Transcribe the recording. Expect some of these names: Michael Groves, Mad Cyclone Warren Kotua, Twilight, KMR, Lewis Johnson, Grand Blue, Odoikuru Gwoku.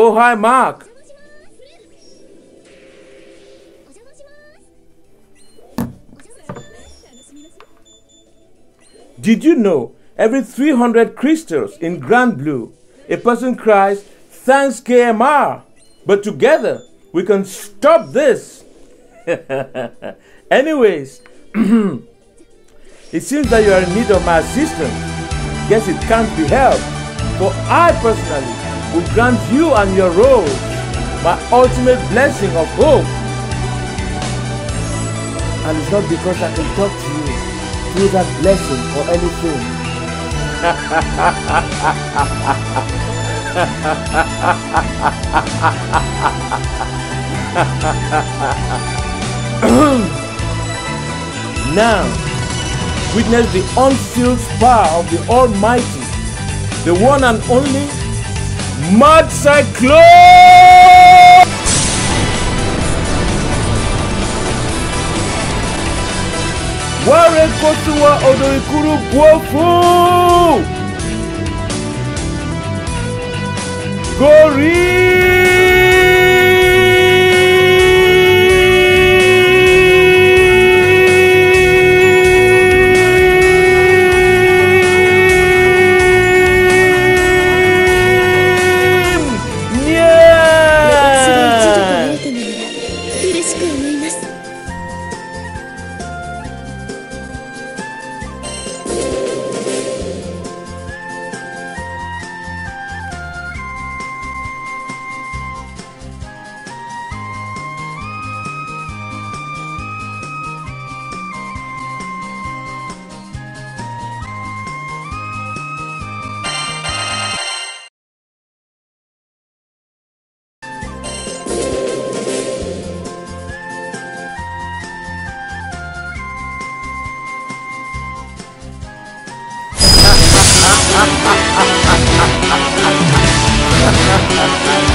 Oh, hi, Mark. Did you know every 300 crystals in Grand Blue, a person cries, "Thanks, KMR!" But together, we can stop this. Anyways, it seems that you are in need of my assistance. Guess it can't be helped, for I personally will grant you and your roles my ultimate blessing of hope. And it's not because I can talk to you through that blessing or anything. Now, witness the unsealed power of the Almighty, the one and only Mad Cyclone! Warren Kotua Odoikuru Gwoku! Yeah!